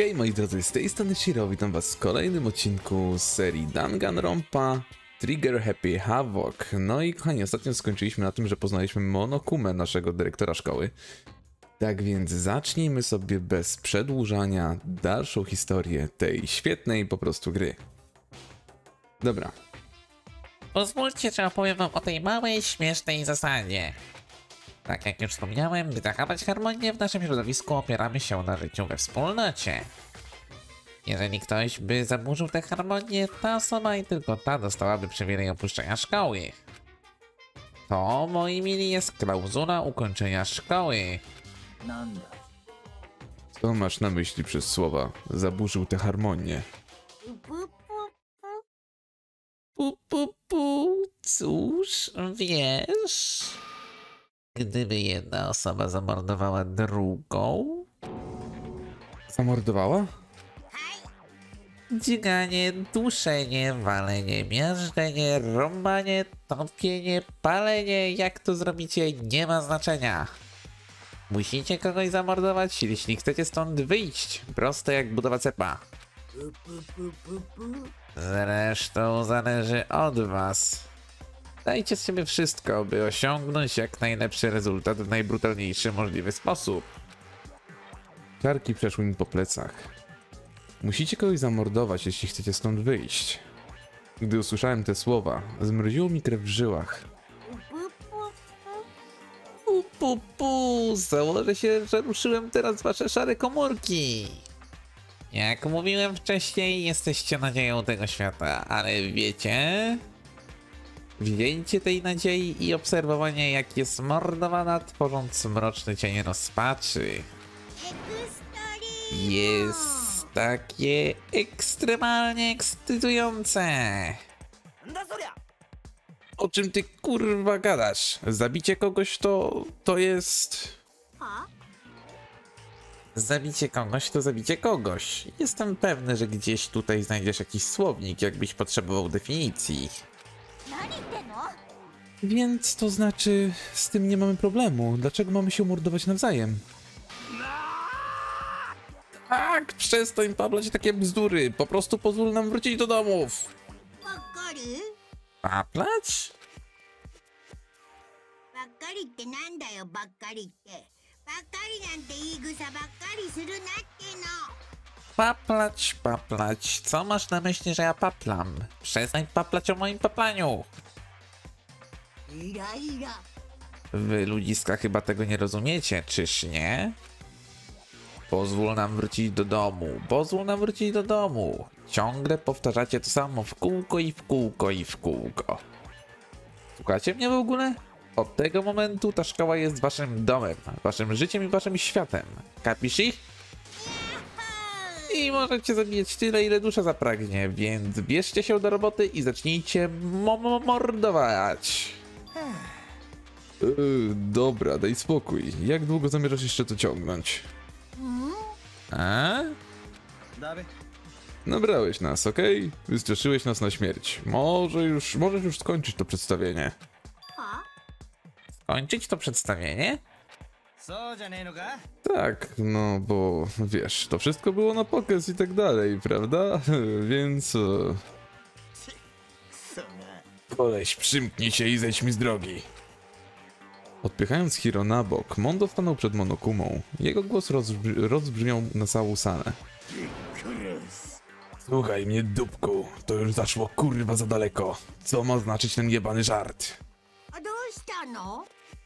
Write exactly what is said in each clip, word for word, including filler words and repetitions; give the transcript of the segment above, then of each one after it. Okej, okay, moi drodzy, z tej strony Hiro, witam was w kolejnym odcinku serii Danganronpa Trigger Happy Havoc. No i kochani, ostatnio skończyliśmy na tym, że poznaliśmy Monokumę, naszego dyrektora szkoły. Tak więc zacznijmy sobie bez przedłużania dalszą historię tej świetnej po prostu gry. Dobra. Pozwólcie, że opowiem wam o tej małej, śmiesznej zasadzie. Tak jak już wspomniałem, by zachować harmonię w naszym środowisku, opieramy się na życiu we wspólnocie. Jeżeli ktoś by zaburzył tę harmonię, ta osoba i tylko ta dostałaby przywilej opuszczenia szkoły. To, moi mili, jest klauzula ukończenia szkoły. Co masz na myśli przez słowa zaburzył tę harmonię? Pu, pu, pu, cóż, wiesz... Gdyby jedna osoba zamordowała drugą... Zamordowała? Dźganie, duszenie, walenie, miażdżenie, rąbanie, topienie, palenie... Jak to zrobicie, nie ma znaczenia. Musicie kogoś zamordować, jeśli chcecie stąd wyjść. Proste jak budowa cepa. Zresztą zależy od was. Dajcie z siebie wszystko, by osiągnąć jak najlepszy rezultat w najbrutalniejszy możliwy sposób. Karki przeszły mi po plecach. Musicie kogoś zamordować, jeśli chcecie stąd wyjść. Gdy usłyszałem te słowa, zmroziło mi krew w żyłach. Pu, pu, pu. Założę się, że ruszyłem teraz wasze szare komórki. Jak mówiłem wcześniej, jesteście nadzieją tego świata, ale wiecie... Wzięcie tej nadziei i obserwowanie, jak jest mordowana, tworząc mroczny cień rozpaczy. Jest takie ekstremalnie ekscytujące. O czym ty kurwa gadasz? Zabicie kogoś to... to jest... Zabicie kogoś to zabicie kogoś. Jestem pewny, że gdzieś tutaj znajdziesz jakiś słownik, jakbyś potrzebował definicji. Więc to znaczy, z tym nie mamy problemu. Dlaczego mamy się mordować nawzajem? Tak, przestań paplać takie bzdury. Po prostu pozwól nam wrócić do domów. Paplać? Paplać, paplać. Co masz na myśli, że ja paplam? Przestań paplać o moim paplaniu. Wy ludziska chyba tego nie rozumiecie, czyż nie? Pozwól nam wrócić do domu, pozwól nam wrócić do domu. Ciągle powtarzacie to samo w kółko i w kółko i w kółko. Słuchacie mnie w ogóle? Od tego momentu ta szkoła jest waszym domem, waszym życiem i waszym światem. Kapisz ich? I możecie zabijać tyle, ile dusza zapragnie, więc bierzcie się do roboty i zacznijcie mordować. Yy, dobra, daj spokój. Jak długo zamierzasz jeszcze to ciągnąć? A? Nabrałeś nas, okej? Okay? Wystraszyłeś nas na śmierć. Może już, możesz już skończyć to przedstawienie. Skończyć to przedstawienie? Tak, no bo wiesz, to wszystko było na pokaz i tak dalej, prawda? Więc... Koleś, przymknij się i zejdź mi z drogi. Odpychając Hiro na bok, Mondo stanął przed Monokumą. Jego głos rozbr rozbrzmiał na całą salę. Słuchaj mnie, dupku, to już zaszło kurwa za daleko. Co ma znaczyć ten jebany żart?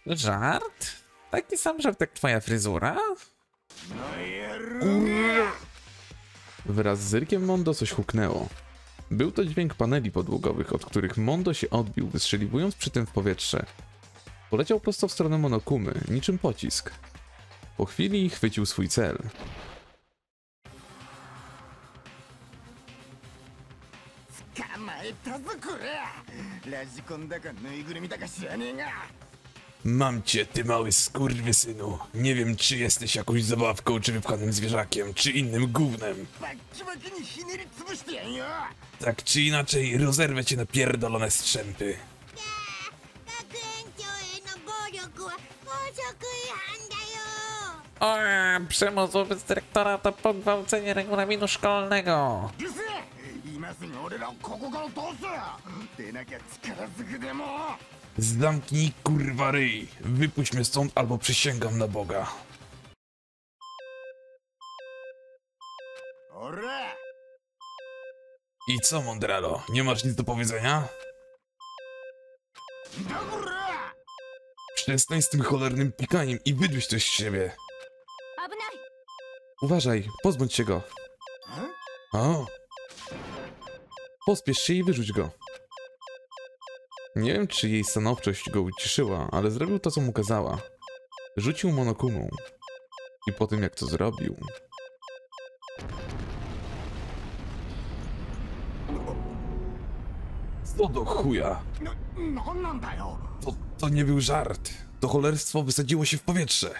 Żart? Taki sam żart jak twoja fryzura? Kurwa! Wraz z zyrkiem Mondo coś huknęło. Był to dźwięk paneli podłogowych, od których Mondo się odbił, wystrzeliwując przy tym w powietrze. Poleciał prosto w stronę Monokumy, niczym pocisk. Po chwili chwycił swój cel. Mam cię, ty mały skurwysynu. Nie wiem, czy jesteś jakąś zabawką, czy wypchanym zwierzakiem, czy innym gównem. Tak czy inaczej, rozerwę cię na pierdolone strzępy. O, przemoc wobec dyrektora to pogwałcenie regulaminu szkolnego. Zamknij kurwa ryj. Wypuść mnie stąd albo przysięgam na Boga. I co, Mondralo? Nie masz nic do powiedzenia? Przestań z tym cholernym pikaniem i wydłuź coś z siebie. Uważaj, pozbądź się go. O. Pospiesz się i wyrzuć go. Nie wiem, czy jej stanowczość go uciszyła, ale zrobił to, co mu kazała. Rzucił Monokumą. I po tym, jak to zrobił... Co do chuja? To, to nie był żart. To cholerstwo wysadziło się w powietrze.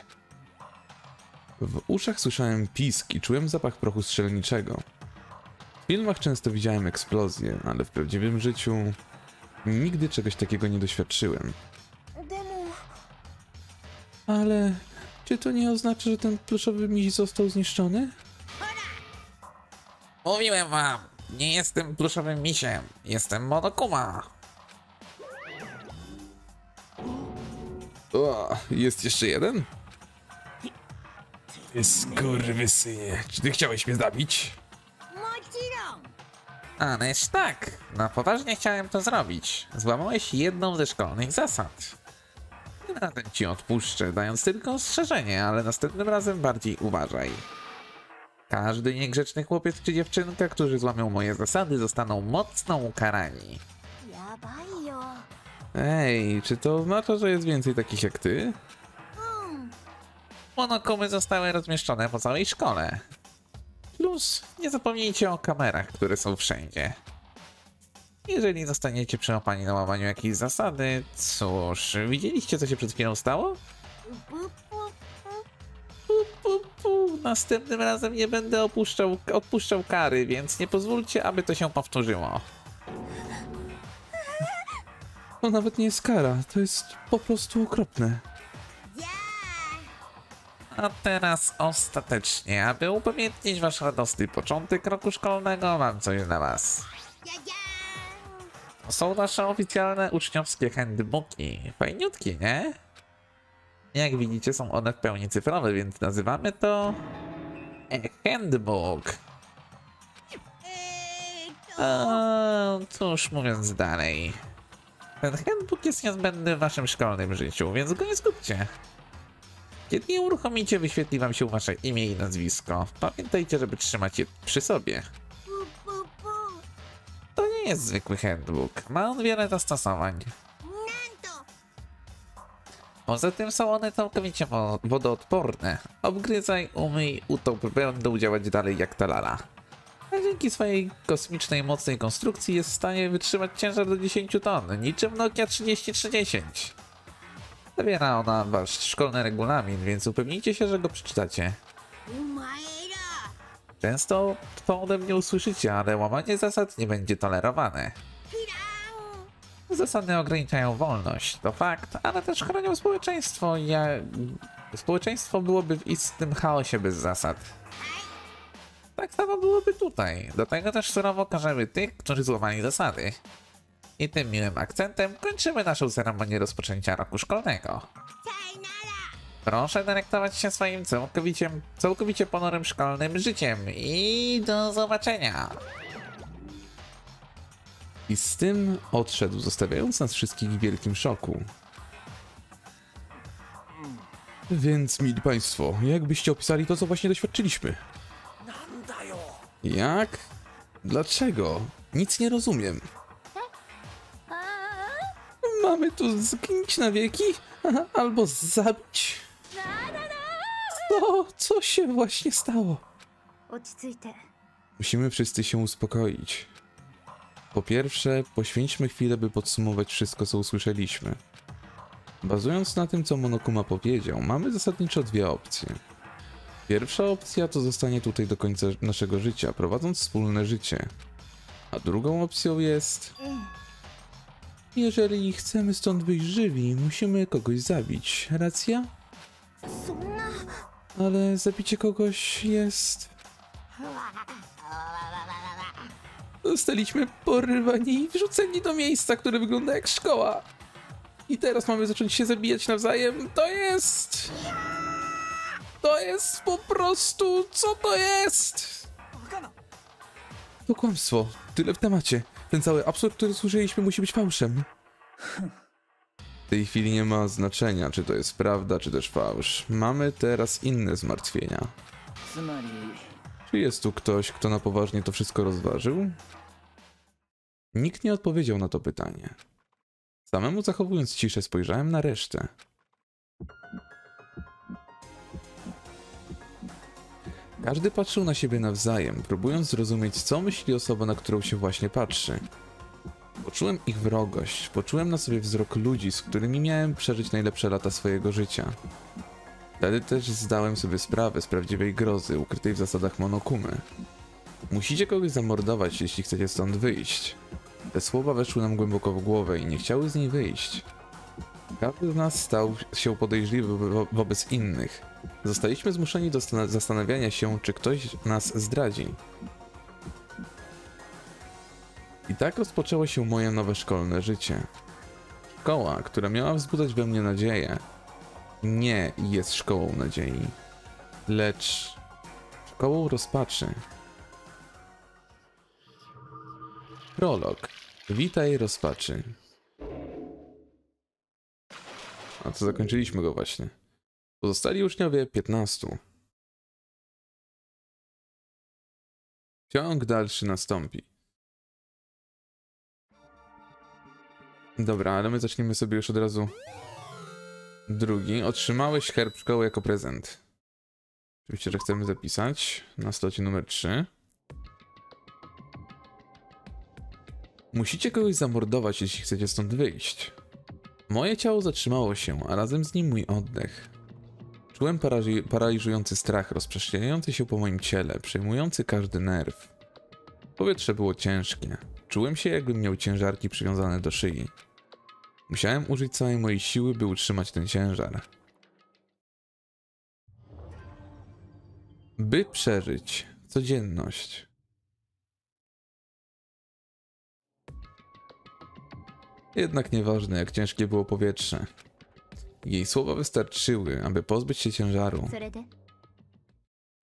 W uszach słyszałem pisk i czułem zapach prochu strzelniczego. W filmach często widziałem eksplozje, ale w prawdziwym życiu nigdy czegoś takiego nie doświadczyłem. Ale czy to nie oznacza, że ten pluszowy miś został zniszczony? Mówiłem wam! Nie jestem pluszowym misiem, jestem Monokuma. O, jest jeszcze jeden? Ty skurwysynie, czy ty chciałeś mnie zabić? Ależ tak, na poważnie chciałem to zrobić. Złamałeś jedną ze szkolnych zasad. Tym razem ci odpuszczę, dając tylko ostrzeżenie, ale następnym razem bardziej uważaj. Każdy niegrzeczny chłopiec czy dziewczynka, którzy złamią moje zasady, zostaną mocno ukarani. Ej, czy to oznacza, że jest więcej takich jak ty? Monokumy zostały rozmieszczone po całej szkole. Plus, nie zapomnijcie o kamerach, które są wszędzie. Jeżeli zostaniecie przyłapani na łamaniu jakiejś zasady, cóż, widzieliście, co się przed chwilą stało? Następnym razem nie będę opuszczał, odpuszczał kary, więc nie pozwólcie, aby to się powtórzyło. To nawet nie jest kara, to jest po prostu okropne. A teraz ostatecznie, aby upamiętnić wasz radosny początek roku szkolnego, mam coś dla was. To są nasze oficjalne uczniowskie handbooki. Fajniutki, nie? Jak widzicie, są one w pełni cyfrowe, więc nazywamy to... handbook. O, cóż, mówiąc dalej. Ten handbook jest niezbędny w waszym szkolnym życiu, więc go nie zgubcie. Kiedy je uruchomicie, wyświetli wam się wasze imię i nazwisko. Pamiętajcie, żeby trzymać je przy sobie. To nie jest zwykły handbook. Ma on wiele zastosowań. Poza tym są one całkowicie wodoodporne. Obgryzaj, umyj, utop, będą działać dalej jak talala. A dzięki swojej kosmicznej, mocnej konstrukcji jest w stanie wytrzymać ciężar do dziesięciu ton, niczym Nokia trzydzieści trzydzieści. Zawiera ona wasz szkolny regulamin, więc upewnijcie się, że go przeczytacie. Często to ode mnie usłyszycie, ale łamanie zasad nie będzie tolerowane. Zasady ograniczają wolność, to fakt, ale też chronią społeczeństwo. Ja... Społeczeństwo byłoby w istnym chaosie bez zasad. Tak samo byłoby tutaj. Do tego też surowo karzemy tych, którzy złamali zasady. I tym miłym akcentem kończymy naszą ceremonię rozpoczęcia roku szkolnego. Proszę delektować się swoim całkowicie, całkowicie ponurym szkolnym życiem i do zobaczenia. I z tym odszedł, zostawiając nas wszystkich w wielkim szoku. Więc, mili państwo, jak byście opisali to, co właśnie doświadczyliśmy? Jak? Dlaczego? Nic nie rozumiem. Mamy tu zginić na wieki? Albo zabić? Co? Co się właśnie stało? Musimy wszyscy się uspokoić. Po pierwsze, poświęćmy chwilę, by podsumować wszystko, co usłyszeliśmy. Bazując na tym, co Monokuma powiedział, mamy zasadniczo dwie opcje. Pierwsza opcja to zostanie tutaj do końca naszego życia, prowadząc wspólne życie. A drugą opcją jest... Jeżeli chcemy stąd wyjść żywi, musimy kogoś zabić. Racja? ale zabicie kogoś jest... Zostaliśmy porywani i wrzuceni do miejsca, które wygląda jak szkoła. I teraz mamy zacząć się zabijać nawzajem. To jest... To jest po prostu... Co to jest? To kłamstwo. Tyle w temacie. Ten cały absurd, który słyszeliśmy, musi być fałszem. W tej chwili nie ma znaczenia, czy to jest prawda, czy też fałsz. Mamy teraz inne zmartwienia. Czy jest tu ktoś, kto na poważnie to wszystko rozważył? Nikt nie odpowiedział na to pytanie. Samemu zachowując ciszę, spojrzałem na resztę. Każdy patrzył na siebie nawzajem, próbując zrozumieć, co myśli osoba, na którą się właśnie patrzy. Poczułem ich wrogość, poczułem na sobie wzrok ludzi, z którymi miałem przeżyć najlepsze lata swojego życia. Wtedy też zdałem sobie sprawę z prawdziwej grozy, ukrytej w zasadach Monokumy. Musicie kogoś zamordować, jeśli chcecie stąd wyjść. Te słowa weszły nam głęboko w głowę i nie chciały z niej wyjść. Każdy z nas stał się podejrzliwy wo wobec innych. Zostaliśmy zmuszeni do zastanawiania się, czy ktoś nas zdradzi. I tak rozpoczęło się moje nowe szkolne życie. Szkoła, która miała wzbudzać we mnie nadzieję, nie jest szkołą nadziei, lecz szkołą rozpaczy. Prolog. Witaj, rozpaczy. A co, zakończyliśmy go właśnie. Pozostali uczniowie piętnastu. Ciąg dalszy nastąpi. Dobra, ale my zaczniemy sobie już od razu drugi. Otrzymałeś herb szkoły jako prezent. Oczywiście, że chcemy zapisać na slocie numer trzy. Musicie kogoś zamordować, jeśli chcecie stąd wyjść. Moje ciało zatrzymało się, a razem z nim mój oddech. Czułem paraliż paraliżujący strach, rozprzestrzeniający się po moim ciele, przejmujący każdy nerw. Powietrze było ciężkie. Czułem się, jakbym miał ciężarki przywiązane do szyi. Musiałem użyć całej mojej siły, by utrzymać ten ciężar. By przeżyć codzienność. Jednak nieważne, jak ciężkie było powietrze. Jej słowa wystarczyły, aby pozbyć się ciężaru.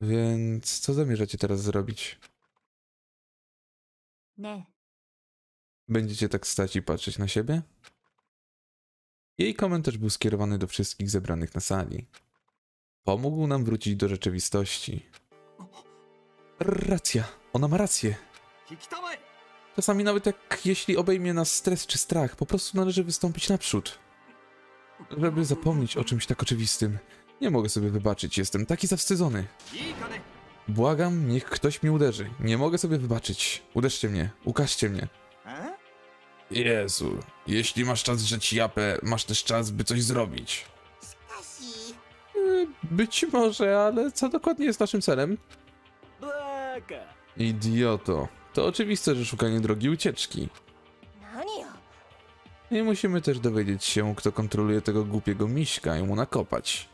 Więc co zamierzacie teraz zrobić? Nie. Będziecie tak stać i patrzeć na siebie? Jej komentarz był skierowany do wszystkich zebranych na sali. Pomógł nam wrócić do rzeczywistości. Racja, ona ma rację. Czasami nawet jak jeśli obejmie nas stres czy strach, po prostu należy wystąpić naprzód. Żeby zapomnieć o czymś tak oczywistym. Nie mogę sobie wybaczyć, jestem taki zawstydzony. Błagam, niech ktoś mnie uderzy. Nie mogę sobie wybaczyć. Uderzcie mnie, ukażcie mnie. Jezu, jeśli masz czas drzeć japę, masz też czas, by coś zrobić. Być może, ale co dokładnie jest naszym celem? Idioto. To oczywiste, że szukanie drogi ucieczki. I musimy też dowiedzieć się, kto kontroluje tego głupiego miśka i mu nakopać.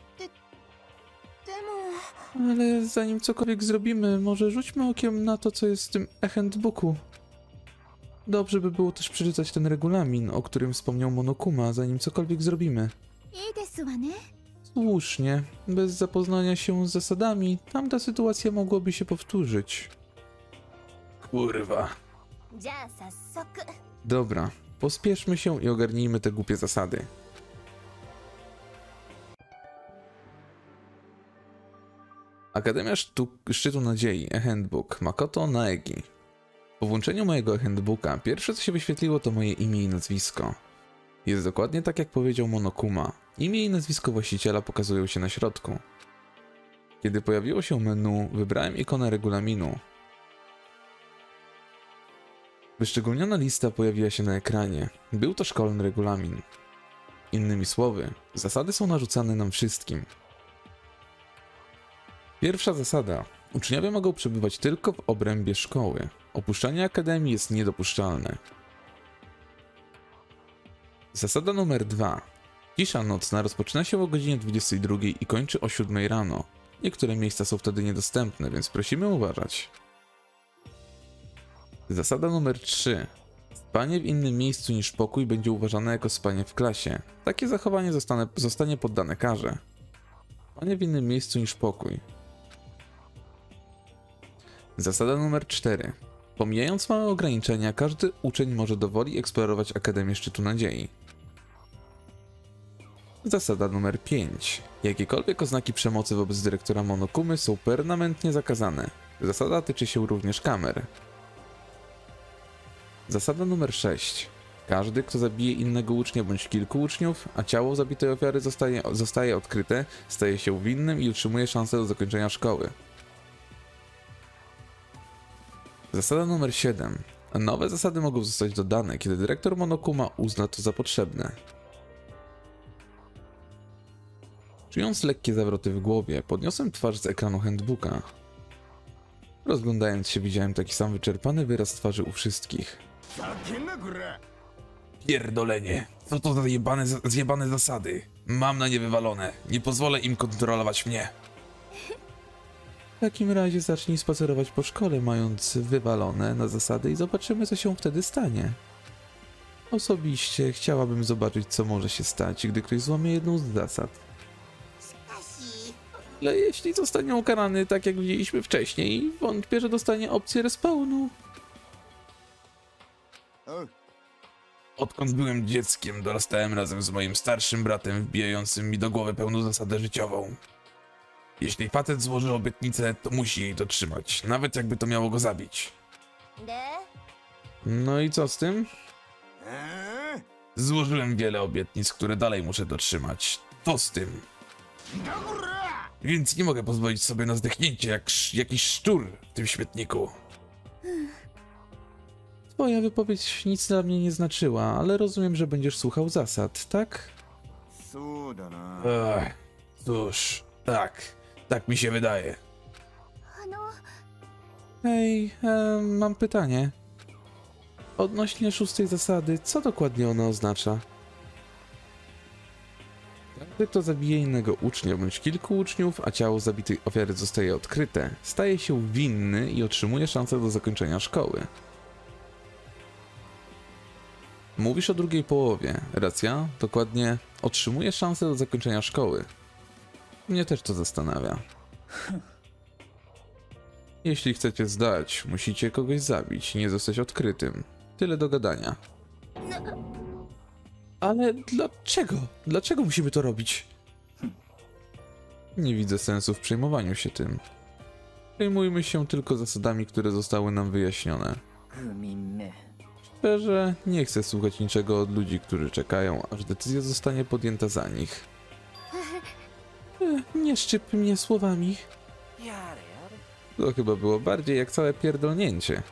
Ale zanim cokolwiek zrobimy, może rzućmy okiem na to, co jest w tym e-handbooku. Dobrze by było też przeczytać ten regulamin, o którym wspomniał Monokuma, zanim cokolwiek zrobimy. Słusznie. Bez zapoznania się z zasadami, tamta sytuacja mogłaby się powtórzyć. Kurwa. Dobra, pospieszmy się i ogarnijmy te głupie zasady. Akademia Szczytu Nadziei, e-handbook, Makoto Naegi. Po włączeniu mojego e-handbooka pierwsze co się wyświetliło to moje imię i nazwisko. Jest dokładnie tak jak powiedział Monokuma. Imię i nazwisko właściciela pokazują się na środku. Kiedy pojawiło się menu, wybrałem ikonę regulaminu. Wyszczególniona lista pojawiła się na ekranie. Był to szkolny regulamin. Innymi słowy, zasady są narzucane nam wszystkim. Pierwsza zasada. Uczniowie mogą przebywać tylko w obrębie szkoły. Opuszczanie akademii jest niedopuszczalne. Zasada numer dwa. Cisza nocna rozpoczyna się o godzinie dwudziestej drugiej i kończy o siódmej rano. Niektóre miejsca są wtedy niedostępne, więc prosimy uważać. Zasada numer trzy. Spanie w innym miejscu niż pokój będzie uważane jako spanie w klasie. Takie zachowanie zostanie, zostanie poddane karze. Spanie w innym miejscu niż pokój. Zasada numer cztery. Pomijając małe ograniczenia, każdy uczeń może dowoli eksplorować Akademię Szczytu Nadziei. Zasada numer pięć. Jakiekolwiek oznaki przemocy wobec dyrektora Monokumy są permanentnie zakazane. Zasada tyczy się również kamer. Zasada numer sześć. Każdy, kto zabije innego ucznia bądź kilku uczniów, a ciało zabitej ofiary zostaje, zostaje odkryte, staje się winnym i otrzymuje szansę do zakończenia szkoły. Zasada numer siedem. Nowe zasady mogą zostać dodane, kiedy dyrektor Monokuma uzna to za potrzebne. Czując lekkie zawroty w głowie, podniosłem twarz z ekranu handbooka. Rozglądając się, widziałem taki sam wyczerpany wyraz twarzy u wszystkich. Pierdolenie! Co to za zjebane, zjebane zasady? Mam na nie wywalone. Nie pozwolę im kontrolować mnie. W takim razie zacznij spacerować po szkole, mając wywalone na zasady i zobaczymy, co się wtedy stanie. Osobiście chciałabym zobaczyć, co może się stać, gdy ktoś złamie jedną z zasad. Ale jeśli zostanie ukarany tak, jak widzieliśmy wcześniej, wątpię, że dostanie opcję respawnu. Odkąd byłem dzieckiem, dorastałem razem z moim starszym bratem, wbijającym mi do głowy pełną zasadę życiową. Jeśli facet złoży obietnicę, to musi jej dotrzymać, nawet jakby to miało go zabić. No i co z tym? Złożyłem wiele obietnic, które dalej muszę dotrzymać. To z tym. Więc nie mogę pozwolić sobie na zdechnięcie jak sz jakiś szczur w tym śmietniku. Twoja wypowiedź nic dla mnie nie znaczyła, ale rozumiem, że będziesz słuchał zasad, tak? Ech, cóż, tak. Tak mi się wydaje. Hej, e, mam pytanie. Odnośnie szóstej zasady, co dokładnie ona oznacza? Każdy, kto zabije innego ucznia bądź kilku uczniów, a ciało zabitej ofiary zostaje odkryte, staje się winny i otrzymuje szansę do zakończenia szkoły. Mówisz o drugiej połowie. Racja, dokładnie, otrzymuje szansę do zakończenia szkoły. Mnie też to zastanawia. Jeśli chcecie zdać, musicie kogoś zabić, nie zostać odkrytym. Tyle do gadania. Ale dlaczego? Dlaczego musimy to robić? Nie widzę sensu w przejmowaniu się tym. Przejmujmy się tylko zasadami, które zostały nam wyjaśnione. Szczerze, nie chcę słuchać niczego od ludzi, którzy czekają, aż decyzja zostanie podjęta za nich. Nie szczyp mnie słowami. To chyba było bardziej jak całe pierdolnięcie.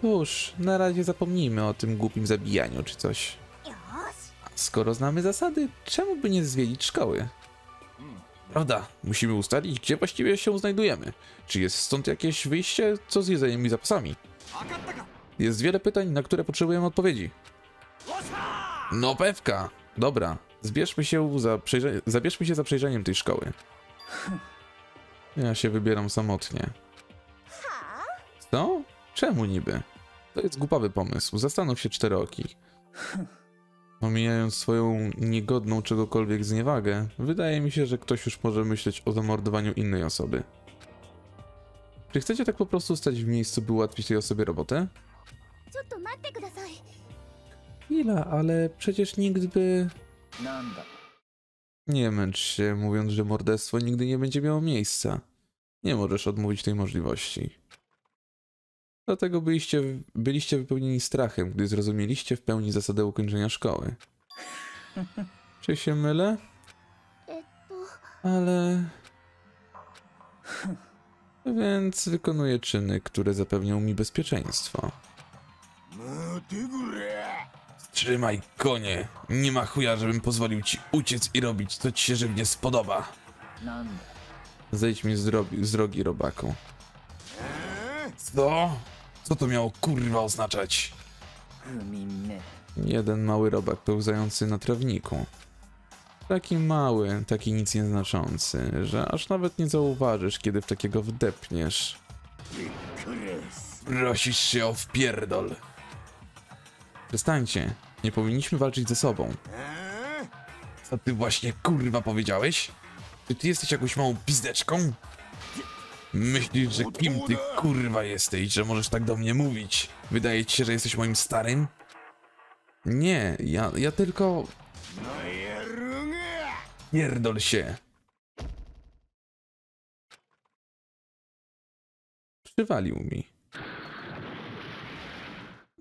Cóż, na razie zapomnijmy o tym głupim zabijaniu czy coś. A skoro znamy zasady, czemu by nie zwiedzić szkoły? Prawda, musimy ustalić, gdzie właściwie się znajdujemy. Czy jest stąd jakieś wyjście? Co z jedzeniem i zapasami? Jest wiele pytań, na które potrzebujemy odpowiedzi. No pewka! Dobra, zbierzmy się za zabierzmy się za przejrzeniem tej szkoły. Ja się wybieram samotnie. Co? Czemu niby? To jest głupawy pomysł. Zastanów się, czterooki. Omijając swoją niegodną czegokolwiek zniewagę, wydaje mi się, że ktoś już może myśleć o zamordowaniu innej osoby. Czy chcecie tak po prostu stać w miejscu, by ułatwić tej osobie robotę? Chwila, ale przecież nigdy by... Nie męcz się, mówiąc, że morderstwo nigdy nie będzie miało miejsca. Nie możesz odmówić tej możliwości. Dlatego byliście, byliście wypełnieni strachem, gdy zrozumieliście w pełni zasadę ukończenia szkoły. Czy się mylę? Ale... Więc wykonuję czyny, które zapewnią mi bezpieczeństwo. Trzymaj konie! Nie ma chuja, żebym pozwolił ci uciec i robić, co ci się żywnie spodoba. Zejdź mi z, drogi, z drogi, robaku. Co? Co to miało kurwa oznaczać? Jeden mały robak pełzający na trawniku. Taki mały, taki nic nieznaczący, że aż nawet nie zauważysz, kiedy w takiego wdepniesz. Prosisz się o wpierdol. Przestańcie, nie powinniśmy walczyć ze sobą. Co ty właśnie kurwa powiedziałeś? Czy ty jesteś jakąś małą pizdeczką? Myślisz, że kim ty kurwa jesteś, że możesz tak do mnie mówić? Wydaje ci się, że jesteś moim starym? Nie, ja, ja tylko... Pierdol się. Przywalił mi.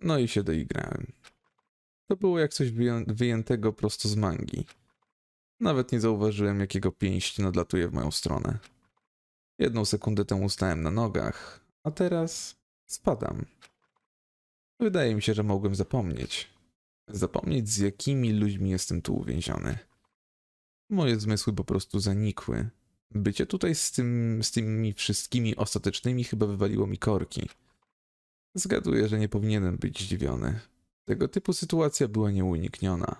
No i się doigrałem. To było jak coś wyjętego prosto z mangi. Nawet nie zauważyłem, jakiego pięść nadlatuje w moją stronę. Jedną sekundę temu stałem na nogach, a teraz spadam. Wydaje mi się, że mogłem zapomnieć. Zapomnieć, z jakimi ludźmi jestem tu uwięziony. Moje zmysły po prostu zanikły. Bycie tutaj z, tym, z tymi wszystkimi ostatecznymi chyba wywaliło mi korki. Zgaduję, że nie powinienem być zdziwiony. Tego typu sytuacja była nieunikniona.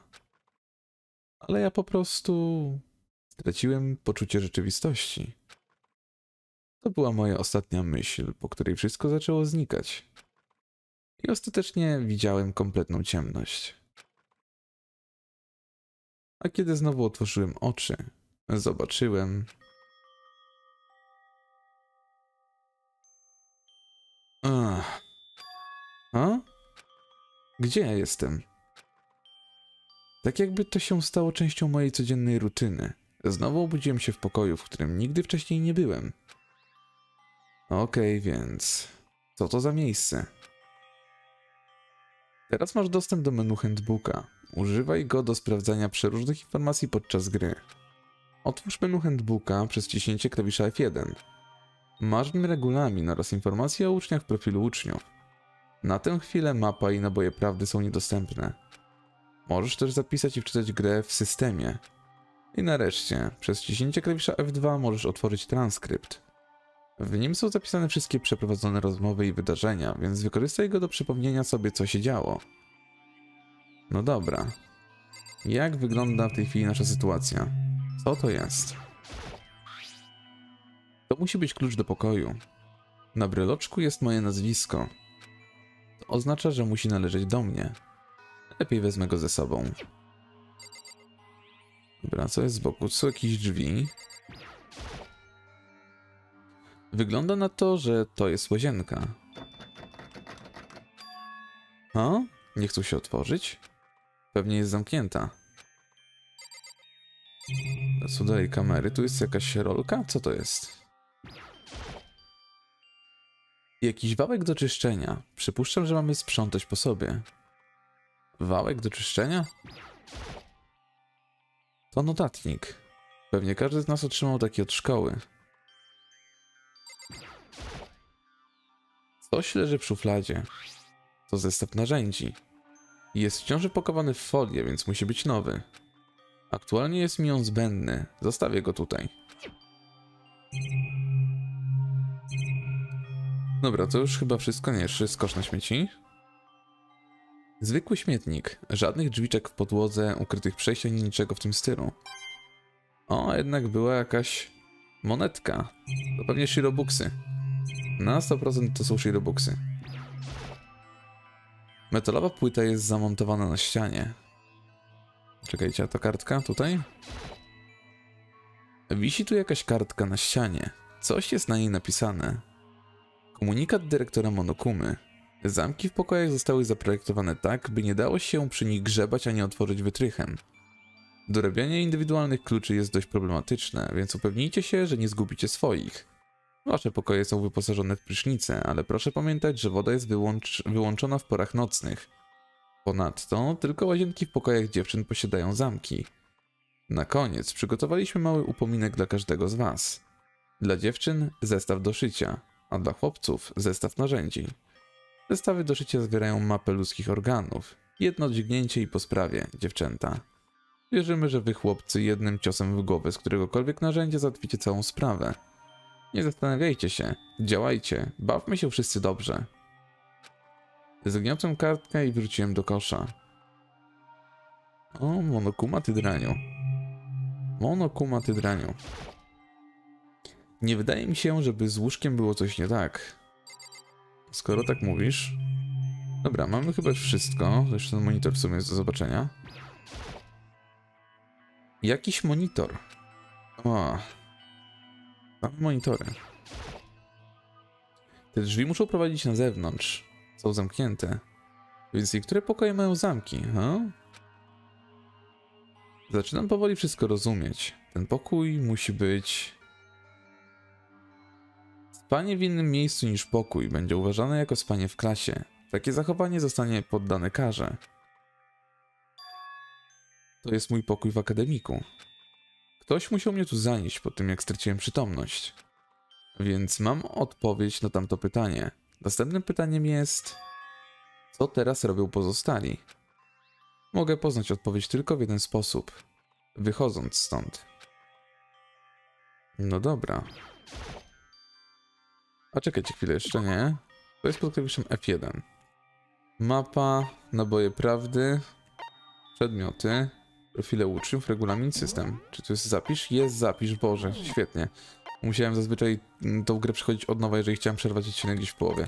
Ale ja po prostu straciłem poczucie rzeczywistości. To była moja ostatnia myśl, po której wszystko zaczęło znikać. I ostatecznie widziałem kompletną ciemność. A kiedy znowu otworzyłem oczy, zobaczyłem... Ach. A? Gdzie ja jestem? Tak jakby to się stało częścią mojej codziennej rutyny. Znowu obudziłem się w pokoju, w którym nigdy wcześniej nie byłem. Okej, więc... Co to za miejsce? Teraz masz dostęp do menu handbooka. Używaj go do sprawdzania przeróżnych informacji podczas gry. Otwórz menu handbooka przez wciśnięcie klawisza F jeden. Masz w nim regulamin oraz informacje o uczniach w profilu uczniów. Na tę chwilę mapa i naboje prawdy są niedostępne. Możesz też zapisać i wczytać grę w systemie. I nareszcie, przez wciśnięcie klawisza F dwa możesz otworzyć transkrypt. W nim są zapisane wszystkie przeprowadzone rozmowy i wydarzenia, więc wykorzystaj go do przypomnienia sobie, co się działo. No dobra. Jak wygląda w tej chwili nasza sytuacja? Co to jest? To musi być klucz do pokoju. Na breloczku jest moje nazwisko. To oznacza, że musi należeć do mnie. Lepiej wezmę go ze sobą. Dobra, co jest z boku? Są jakieś drzwi. Wygląda na to, że to jest łazienka. A? Nie chcą się otworzyć? Pewnie jest zamknięta. Co dalej kamery? Tu jest jakaś rolka? Co to jest? Jakiś wałek do czyszczenia. Przypuszczam, że mamy sprzątać po sobie. Wałek do czyszczenia? To notatnik. Pewnie każdy z nas otrzymał taki od szkoły. Coś leży w szufladzie. To zestaw narzędzi. Jest wciąż pakowany w folię, więc musi być nowy. Aktualnie jest mi on zbędny. Zostawię go tutaj. Dobra, to już chyba wszystko. Nie, jest kosz na śmieci. Zwykły śmietnik. Żadnych drzwiczek w podłodze, ukrytych przejścień, niczego w tym stylu. O, jednak była jakaś monetka. To pewnie shirobuksy. Na sto procent to są shirobuksy. Metalowa płyta jest zamontowana na ścianie. Czekajcie, a ta kartka tutaj? Wisi tu jakaś kartka na ścianie. Coś jest na niej napisane. Komunikat dyrektora Monokumy. Zamki w pokojach zostały zaprojektowane tak, by nie dało się przy nich grzebać ani otworzyć wytrychem. Dorabianie indywidualnych kluczy jest dość problematyczne, więc upewnijcie się, że nie zgubicie swoich. Wasze pokoje są wyposażone w prysznice, ale proszę pamiętać, że woda jest wyłącz wyłączona w porach nocnych. Ponadto tylko łazienki w pokojach dziewczyn posiadają zamki. Na koniec przygotowaliśmy mały upominek dla każdego z was. Dla dziewczyn zestaw do szycia, a dla chłopców zestaw narzędzi. Zestawy do szycia zawierają mapę ludzkich organów. Jedno dźgnięcie i po sprawie, dziewczęta. Wierzymy, że wy chłopcy jednym ciosem w głowę z któregokolwiek narzędzia załatwicie całą sprawę. Nie zastanawiajcie się, działajcie, bawmy się wszyscy dobrze. Zgniotłem kartkę i wróciłem do kosza. O, Monokuma, ty draniu. Monokuma, ty draniu. Nie wydaje mi się, żeby z łóżkiem było coś nie tak. Skoro tak mówisz... Dobra, mamy chyba już wszystko. Zresztą ten monitor w sumie jest do zobaczenia. Jakiś monitor. O. Mamy monitory. Te drzwi muszą prowadzić na zewnątrz. Są zamknięte. Więc niektóre pokoje mają zamki, ha? Zaczynam powoli wszystko rozumieć. Ten pokój musi być... Spanie w innym miejscu niż pokój będzie uważane jako spanie w klasie. Takie zachowanie zostanie poddane karze. To jest mój pokój w akademiku. Ktoś musiał mnie tu zanieść po tym, jak straciłem przytomność. Więc mam odpowiedź na tamto pytanie. Następnym pytaniem jest... Co teraz robią pozostali? Mogę poznać odpowiedź tylko w jeden sposób. Wychodząc stąd. No dobra. A czekajcie chwilę, jeszcze nie. To jest pod klawiszem F jeden. Mapa, naboje prawdy, przedmioty, profile uczniów, regulamin, system. Czy to jest zapisz? Jest zapisz, Boże, świetnie. Musiałem zazwyczaj tą grę przechodzić od nowa, jeżeli chciałem przerwać odcinek gdzieś w połowie.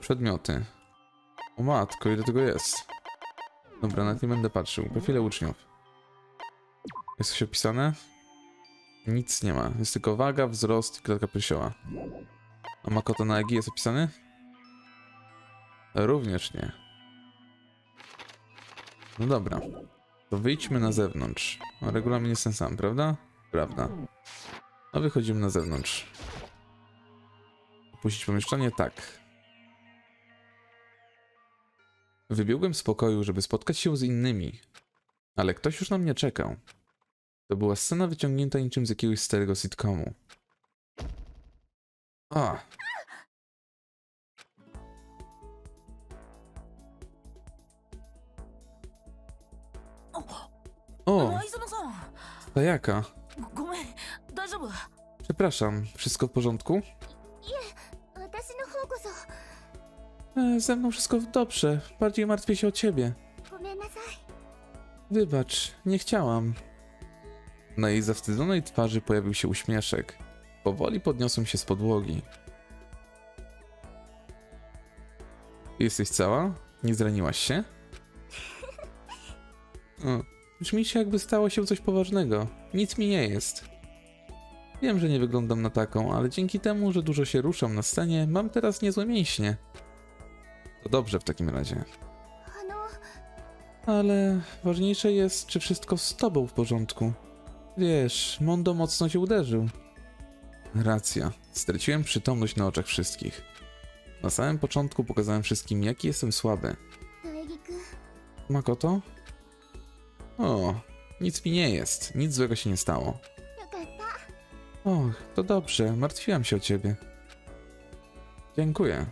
Przedmioty. O matko, ile tego jest. Dobra, na tym będę patrzył. Profile uczniów. Jest coś opisane? Nic nie ma. Jest tylko waga, wzrost i klatka piersiowa. A Makoto Naegi jest opisany? Również nie. No dobra. To wyjdźmy na zewnątrz. A regulamin jest ten sam, prawda? Prawda. A wychodzimy na zewnątrz. Opuścić pomieszczenie? Tak. Wybiegłem z pokoju, żeby spotkać się z innymi, ale ktoś już na mnie czekał. To była scena wyciągnięta niczym z jakiegoś starego sitcomu. A. O! Sayaka. Przepraszam, wszystko w porządku? Ze mną wszystko dobrze. Bardziej martwię się o ciebie. Wybacz, nie chciałam. Na jej zawstydzonej twarzy pojawił się uśmieszek. Powoli podniosłem się z podłogi. Jesteś cała? Nie zraniłaś się? O, brzmi się, jakby stało się coś poważnego. Nic mi nie jest. Wiem, że nie wyglądam na taką, ale dzięki temu, że dużo się ruszam na scenie, mam teraz niezłe mięśnie. To dobrze w takim razie. Ale ważniejsze jest, czy wszystko z tobą w porządku. Wiesz, Mondo mocno się uderzył. Racja. Straciłem przytomność na oczach wszystkich. Na samym początku pokazałem wszystkim, jaki jestem słaby. Makoto? O, nic mi nie jest. Nic złego się nie stało. Och, to dobrze. Martwiłam się o ciebie. Dziękuję.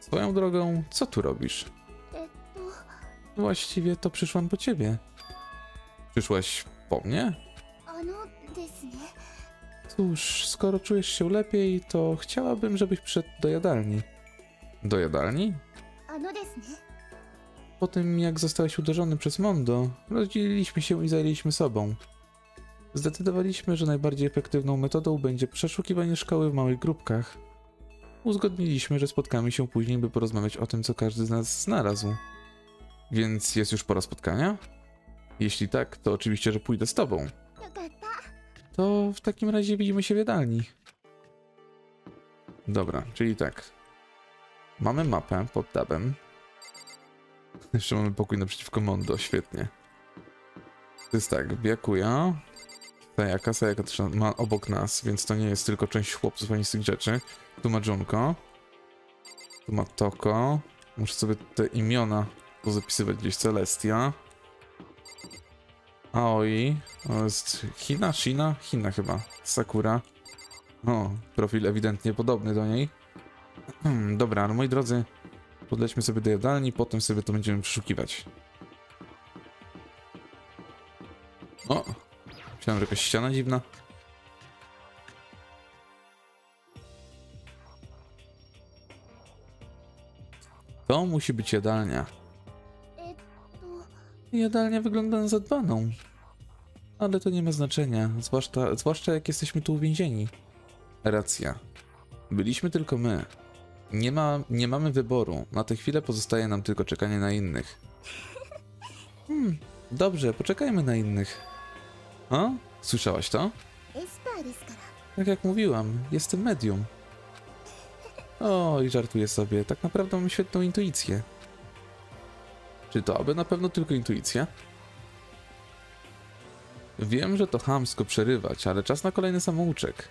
Swoją drogą, co tu robisz? Właściwie to przyszłam po ciebie. Przyszłaś po mnie? Cóż, skoro czujesz się lepiej, to chciałabym, żebyś przyszedł do jadalni. Do jadalni? Po tym, jak zostałeś uderzony przez Mondo, rozdzieliliśmy się i zajęliśmy sobą. Zdecydowaliśmy, że najbardziej efektywną metodą będzie przeszukiwanie szkoły w małych grupkach. Uzgodniliśmy, że spotkamy się później, by porozmawiać o tym, co każdy z nas znalazł. Więc jest już pora spotkania? Jeśli tak, to oczywiście, że pójdę z tobą. To w takim razie widzimy się w jadalni. Dobra, czyli tak. Mamy mapę pod tabem. Jeszcze mamy pokój naprzeciwko Mondo, świetnie. To jest tak, Biakuja. Sayaka, Sayaka też ma obok nas, więc to nie jest tylko część chłopców ani z tych rzeczy. Tu ma Junko. Tu ma Toko. Muszę sobie te imiona pozapisywać gdzieś. Celestia. Aoi. To jest China, China? China chyba. Sakura. O, profil ewidentnie podobny do niej. Hmm, dobra, no moi drodzy, podlećmy sobie do jadalni, potem sobie to będziemy przeszukiwać. O! Myślałem, że jakaś ściana dziwna. To musi być jadalnia. Jadalnia wygląda na zadbaną. ale to nie ma znaczenia, zwłaszcza, zwłaszcza jak jesteśmy tu uwięzieni. Racja. Byliśmy tylko my. Nie, ma, nie mamy wyboru. Na tę chwilę pozostaje nam tylko czekanie na innych. Hmm, dobrze, poczekajmy na innych. A? Słyszałaś to? Tak jak mówiłam, jestem medium. Oj, żartuję sobie. Tak naprawdę mam świetną intuicję. Czy to aby na pewno tylko intuicja? Wiem, że to chamsko przerywać, ale czas na kolejny samouczek.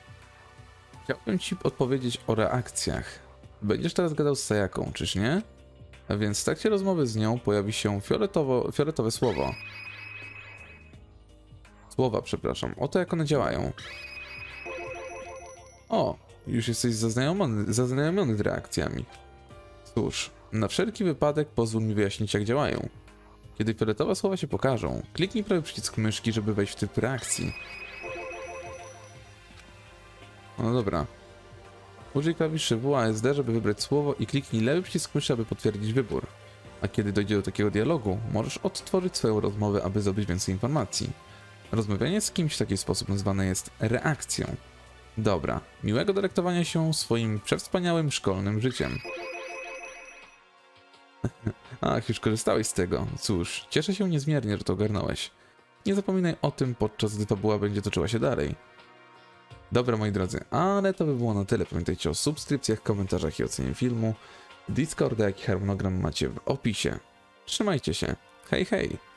Chciałbym ci odpowiedzieć o reakcjach. Będziesz teraz gadał z Sayaką, czyż nie? A więc w trakcie rozmowy z nią pojawi się fioletowo, fioletowe słowo. Słowa, przepraszam. Oto jak one działają. O, już jesteś zaznajomiony, zaznajomiony z reakcjami. Cóż, na wszelki wypadek pozwól mi wyjaśnić, jak działają. Kiedy fioletowe słowa się pokażą, kliknij prawy przycisk myszki, żeby wejść w typ reakcji. No dobra. Użyj klawiszy W A S D, żeby wybrać słowo i kliknij lewy przycisk myszy, aby potwierdzić wybór. A kiedy dojdzie do takiego dialogu, możesz odtworzyć swoją rozmowę, aby zdobyć więcej informacji. Rozmawianie z kimś w taki sposób nazywane jest reakcją. Dobra, miłego delektowania się swoim przewspaniałym szkolnym życiem. Ach, już korzystałeś z tego. Cóż, cieszę się niezmiernie, że to ogarnąłeś. Nie zapominaj o tym, podczas gdy fabuła będzie toczyła się dalej. Dobra, moi drodzy, ale to by było na tyle. Pamiętajcie o subskrypcjach, komentarzach i ocenie filmu. Discorda, jak i harmonogram macie w opisie. Trzymajcie się. Hej, hej!